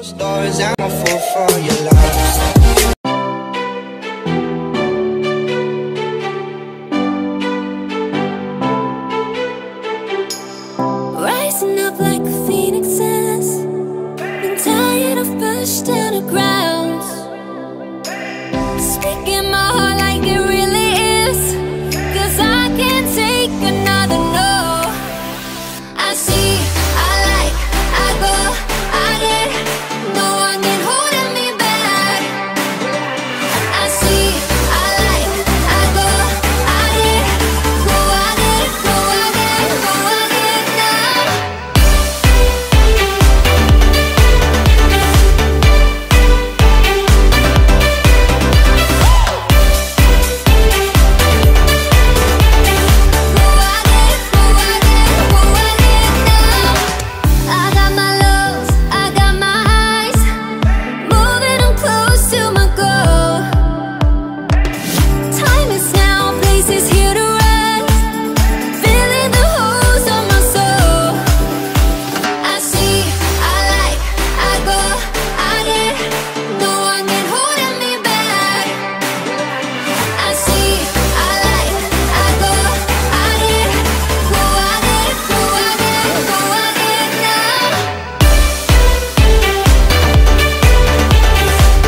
Stories, I'm a fool for your love. Rising up like phoenixes, been tired of pushed down the ground. Speaking my heart like it really is, 'cause I can't take another no. I see, I like, I go, I get, no one can hold me back. I see, I like, I go, I get, go, I get, go, I get, go, I get now. I got my lows, I got my highs, moving on close to my goal. Time is now, place is here to rise, filling the holes on my soul. I see, I like, I go, I get, no one can hold me back. I see, I like, I go, I get, go, I get, go, I get, go, I get now. Rising up like phoenixes, speaking my heart like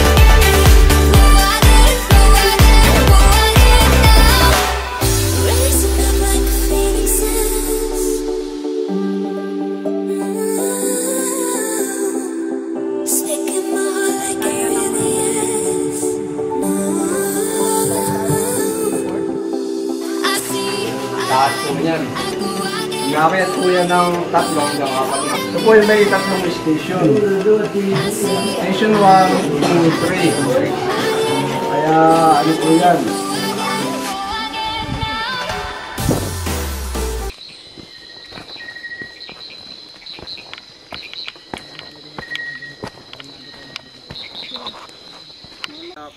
it really is. I see, Taas po yan. I go, I get. Inawit po yan ng tatlong hanggang apat na. Ito po yung may tatlong station. Station 1, 2, 3. Kaya ano po yan?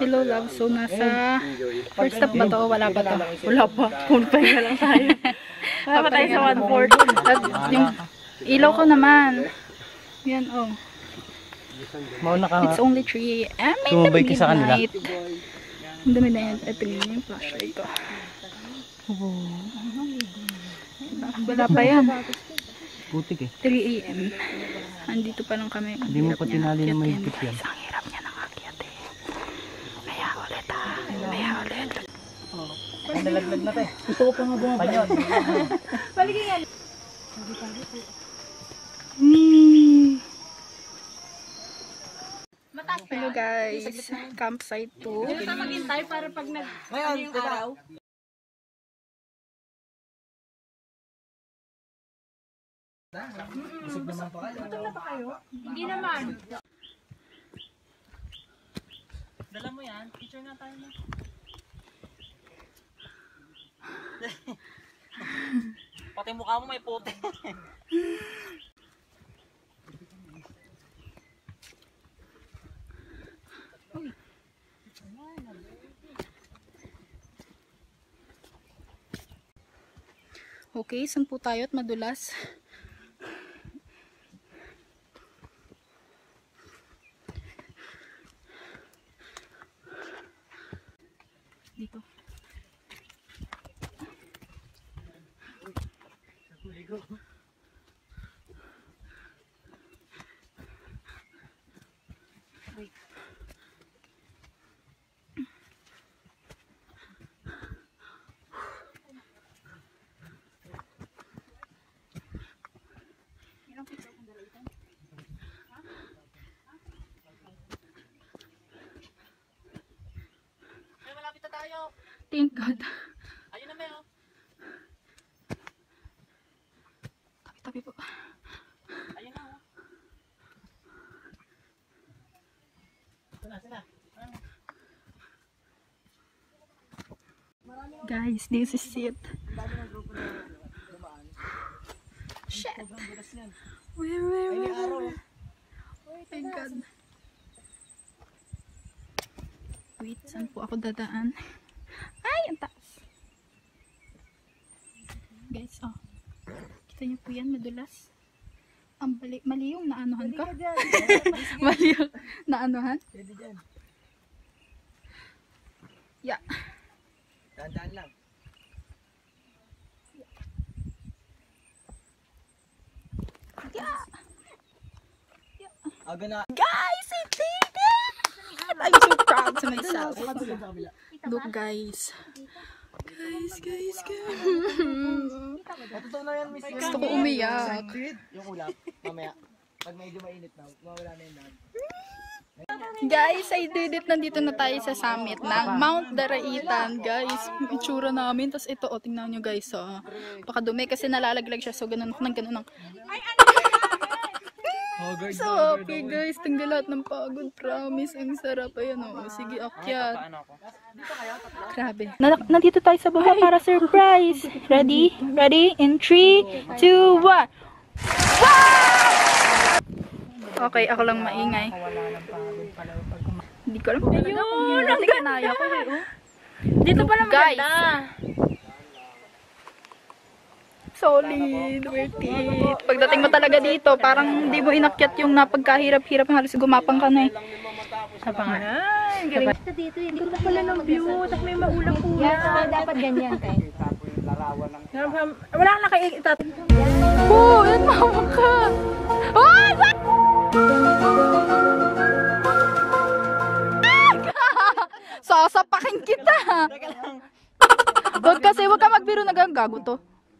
Hello love, so nasa first stop ba to? Wala pa to? Wala pa, punpay na lang tayo. Wala pa tayo sa 1/4. At yung ilaw ko naman. Yan oh. Mauna ka nga. It's only 3 a.m. Sumabay ka sa kanila. Ang dami na yan. Ay, pinili niya yung flashlight ko. Wala pa yan. Putik eh. 3 a.m. Andito pa lang kami. Hindi mo pa tinali na may higit yan. Ang hirap niya nang akyat eh. Maya ulit ah. Maya ulit. Nalaglag na tayo. Gusto ko pa nga bumabalik. Balikin yan. Hello guys, campsite 2. Dito na maghintay para pag nag ano yung araw. Gutom na ba kayo? Hindi naman. Dala mo yan. Picture nga tayo na. Pati mukha mo may puti. Okay, saan po tayo at madulas? Dito. Wait. Thank God. Ayun na meron. Tabi-tabi po. Ayun na. Sila. Guys, this is it. Shit. Where? Thank God. Wait, saan po ako dadaan? Ay, ang taas. guys. Oh. Kita niyo po yan, madulas. Ang mali yung naanohan ko. Mali yung naanohan. Pwede dyan. Yeah. Dahan-dahan lang. Yeah. Yeah. Guys, I did it! I'm so proud to myself. Look guys. Guys. Gusto ko umiyak. Yung ulap, mamaya. Pag medyo mainit na, mawala na yung lahat. Guys, I did it. Nandito na tayo sa summit ng Mount Daraitan, guys. Itsura namin. Tapos ito, oh, tingnan nyo guys. Oh. Pakadumi kasi nalalaglag siya. So, ganun ako ng ganun ang... So, okay guys. Tanggal lahat ng pagod. Promise. Ang sarap. Ayan, oh. Sige, akyat. Grabe. Nandito tayo sa baba para surprise. Ready? Ready? In 3, 2, 1. Okay, ako lang maingay. Hindi ko alam kung maganda kung hindi kanaya ko. Dito pala maganda. Solid, worth it. Pagdating mo talaga dito, parang hindi mo inakyat yung napagkahirap-hirap. Halos gumapang ka na eh. Ay, galing dito dito. Hindi ko pala ng view. Tapos may maulang-ulang. Dapat ganyan kayo. Wala ka na kayo itatin. Oh, yan mawag ka. Oh, what? Sasapakin kita. Huwag kasi, huwag ka magbiro na gago to.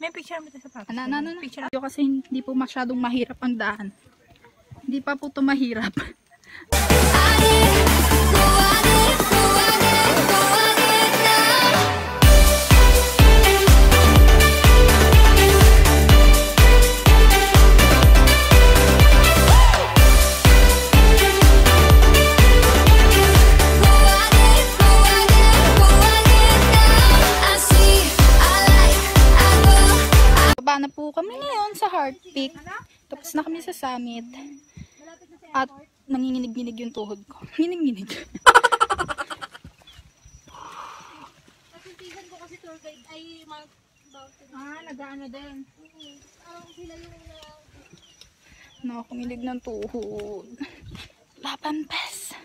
May picture mo yung sapatos ko. Picture ko kasi hindi po masyadong mahirap ang daan. Hindi pa po ito mahirap. Na po kami ngayon sa Heart Peak. Tapos na kami sa summit. At nanginginig-ginig yung tuhod ko. Nginginig-ginig. Nasintisan ko kasi tour guide ay mountain. Ah, nagaan na din. Nakakunginig ng tuhod. Lapampas.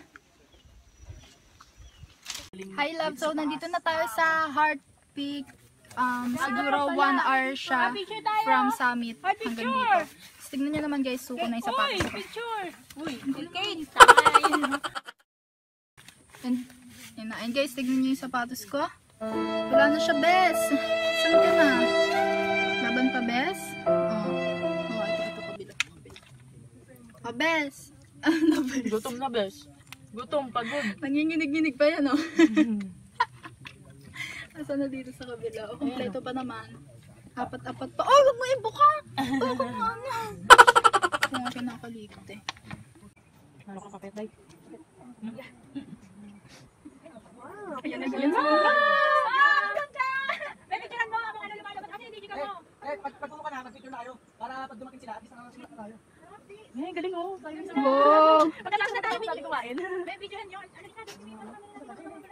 Hi love. So nandito na tayo sa Heart Peak. Siguro 1 hour siya from summit hanggang dito. Tignan nyo naman guys, suko na yung sapatos ko. Uy, okay, and guys, tignan nyo yung sapatos ko. Wala na siya, bes. Saan ka na? Laban pa, bes? Oo, ito kabila. Oh, bes. Gutom na, bes. Gutom, pagod. Nanginginig-ginig pa yan, oh. Asa na dito sa kabila? O, kompleto pa naman. Apat-apat pa. Oh, huwag mo ibuka! Huwag mo ano! Ito nga pinakalikot eh. Ano ka kapit, Day? Ayan na dyan. May picturean mo! Mga nalabalabat! Kasi hindi ka mo! Pagpuno ka na, mag-picture na kayo. Para pag dumating sila, at isa na sila tayo. Ay, galing oh! Pagkatapos na tayo, may kumain. May picturean yun. Ano ka natin? May pagkakalaman.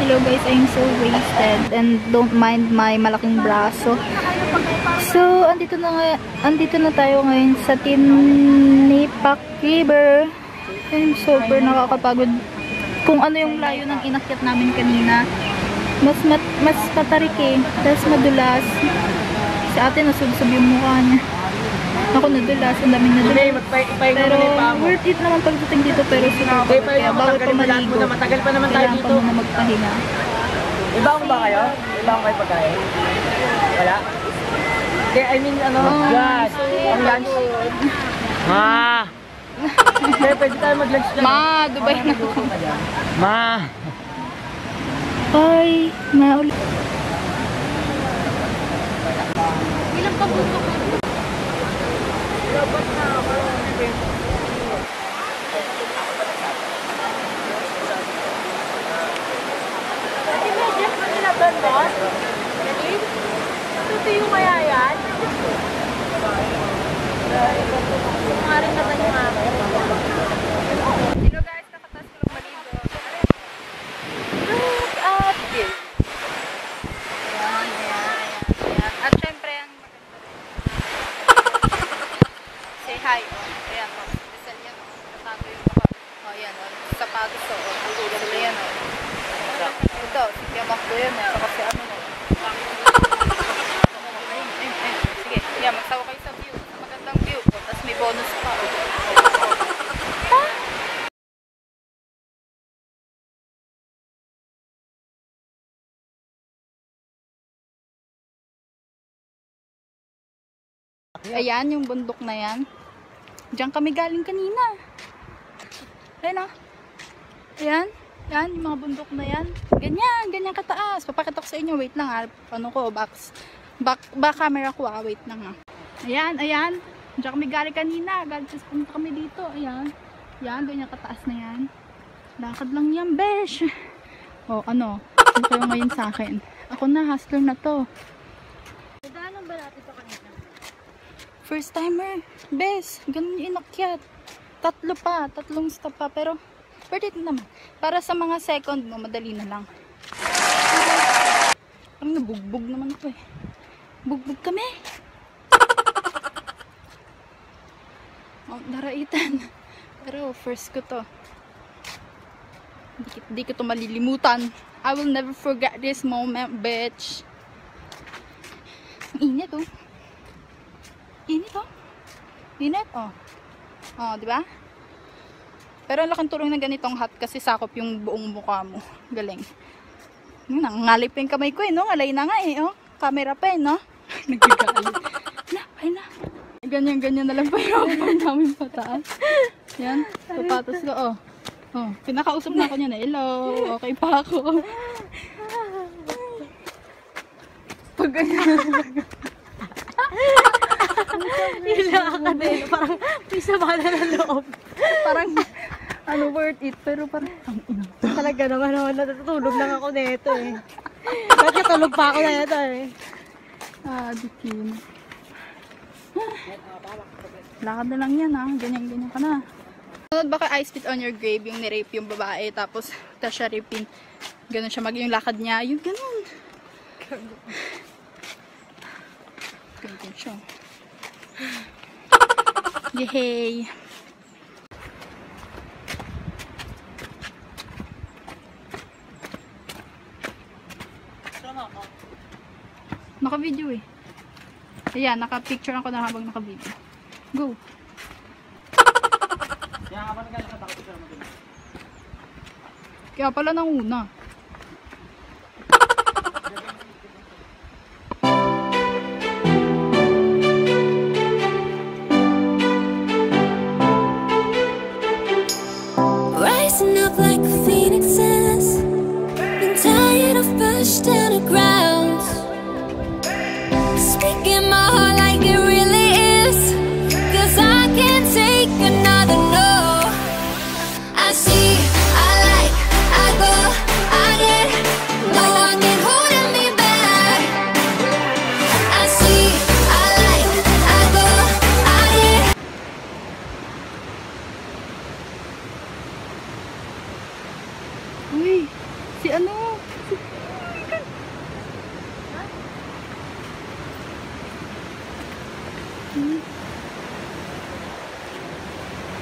Hello guys, I'm so wasted and don't mind my malaking braso. So, andito na tayo ngayon sa Tinipak River. I'm super nakakapagod. Kung ano yung layo ng inakyat namin kanina, mas patarik eh. Tapos madulas. Sa atin, nasubsob yung mukha niya. Ako nadulas, ang daming nadulas. Pero worth it naman pagdating dito, pero siguro kaya bawat pamaligo, kailangan pa muna magpahinga. Ibaong ba kayo? Ibaong kayo pagkain? Wala? I mean, ano? Ang lunch. Kaya pwede tayo mag-lunch na. Ma, Dubai na. Ma! Ay, maulit. Ilang pagbutok na ito? Dapat na ako. Ati mo, Jeff, mo nila bandot? Nani? Tutuyo kaya yan? Kumaring naman yung ako. Hello guys, nakatas ko ng maligo. Look at this! Ayan. At syempre, ang maganda. Say hi. Ayan po. Listen yan. Natago yung kapag. O yan o. Sapatos o. Ang tulad na yan o. Ito. Yamak ko yan o. Kasi ano na. Sige. Ayan. Magtawa kayo sa view. Magandang view. Tapos may bonus pa o. Ayan, yung bundok na yan. Diyan kami galing kanina. Ayan ah. Ayan. Ayan, yung mga bundok na yan. Ganyan, ganyan kataas. Papakita ko sa inyo. Wait lang ah. Ano ko, back camera ko ah. Wait lang ah. Ayan, ayan. Diyan kami galing kanina. Galing punta kami dito. Ayan. Ayan, ganyan kataas na yan. Lakad lang yan, besh. O, ano? Ano kayo ngayon sa akin? Ako na, hustler na to. Dadaanan ba natin ito kanina? First timer, best, ganun yung inakyat. Tatlo pa, tatlong stop pa, pero worth it naman. Para sa mga second mo, madali na lang. Parang nabugbog naman ako eh. Bugbog kami. Mount Daraitan. Pero first ko to. Di ko to malilimutan. I will never forget this moment, bitch. Ang init oh. Init oh. Init oh. Oh, di ba? Pero ang laking tulong ng ganitong hat kasi sakop yung buong mukha mo. Galing. Nangangalay pa yung kamay ko eh, no? Ngalay na nga eh, oh. Camera pa eh, no? Nagigalay. Na, ay na. Ganyan-ganyan na lang pa yung pang namin pataas. Yan, sapatos ko oh. Oh, pinakausap na ako niya na, hello, okay pa ako. Pag ganyan ilakad eh. Parang may sama na ng loob. Parang ano worth it. Pero parang talaga naman naman natutulog lang ako neto eh. Bakit natulog pa ako na ito eh. Ah, bikin. Lakad na lang yan ha. Ganyan-ganyan ka na. Sunod baka I spit on your grave yung nirape yung babae. Tapos ta siya rapin. Ganun siya maging yung lakad niya. Yung ganun. Ganyan siya. Yehey! Naka-video eh. Ayan, naka-picture ako na habang naka-video. Go! Kaya pala nanguna.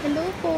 Hello po.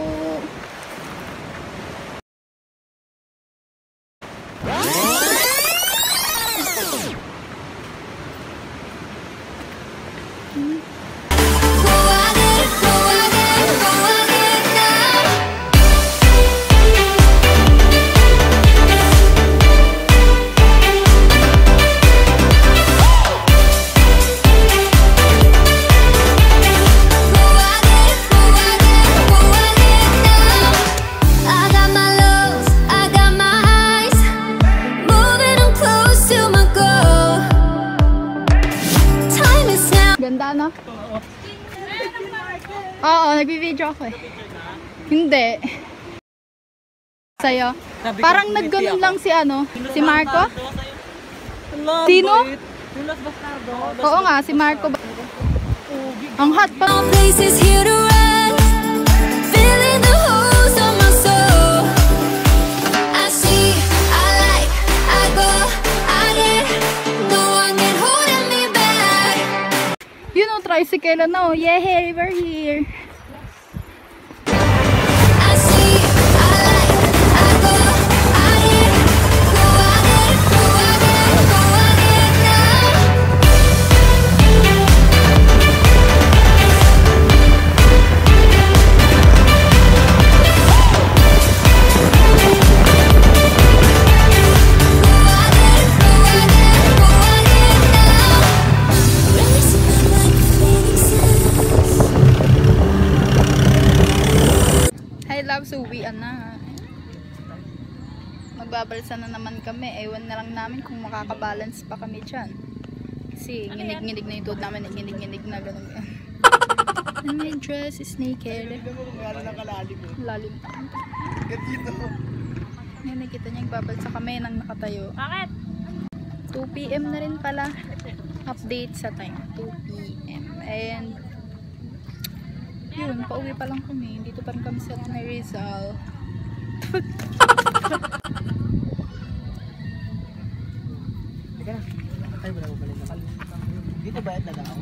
Oo, nagbibideo ako eh. Hindi. Sa'yo. Parang nagganon lang si ano, si Marco. Sino? Oo nga, si Marco. Ang hot pa. You know, tricycle no? Yeah, hey, we're here. Magbabalsa na naman kami. Ewan na lang namin kung makakabalance pa kami dyan. Kasi nginig-nginig na yung tuod namin. Nginig-nginig na ganun. And my dress is naked. Lalim pa. Ngayon nakita niya nagbabalsa kami nang nakatayo. Bakit? 2 PM na rin pala. Update sa time. 2 PM. And yun, pauwi pa lang kami. Dito pa rin kami sa may Rizal. Teka na. Ay, wala ko pala nakal. Dito bayad na ako.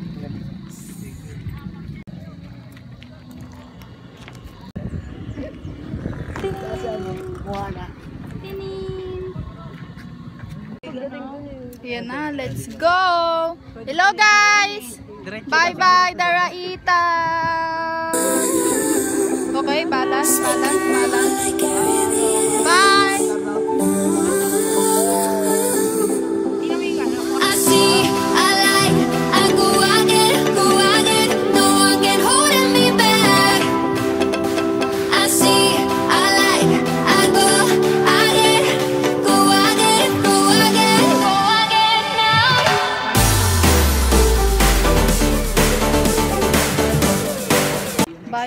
Yan na, let's go! Hello guys! Bye-bye, Daraitan! Okay, balance, balance, balance. Bye!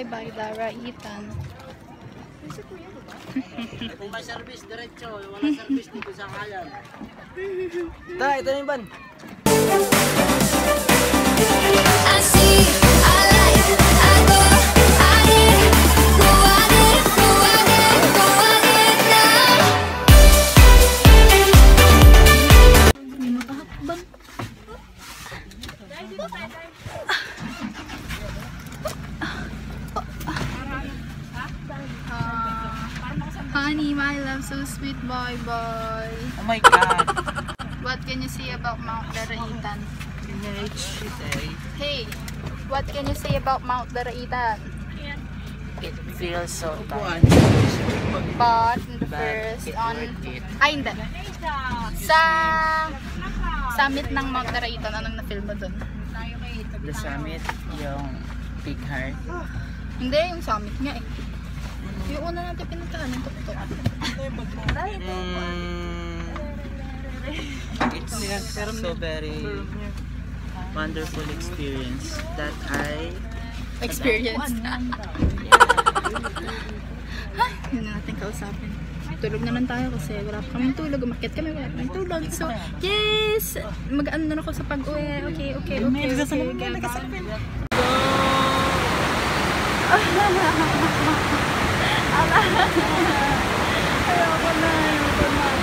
Bye-bye, Daraitan. Kung may service, diretso. Wala service dito sa kayan. Ta, ito na yung ban. I see, I like, I go, I did. Go, I did, go, I did, go, I did now. Hindi makahakbang. Honey, my love, so sweet boy, boy. Oh my god. What can you say about Mount Daraitan? Hey, what can you say about Mount Daraitan? It feels so tight. But in the first on... Ay, hindi. Sa summit ng Mount Daraitan, anong na-film mo dun? The summit, yung big heart. Hindi, yung summit nga eh. Yung una natin pinagkaan yung tuktok. It's so very wonderful experience that I experienced. Yun na natin kausapin. Tulog na lang tayo kasi wala pa kaming tulog. Umakit kami, wala kaming tulog. So, yes! Mag-ano na ako sa pag-uwi. Okay. Nagkasapin. Alala. Ayoko na.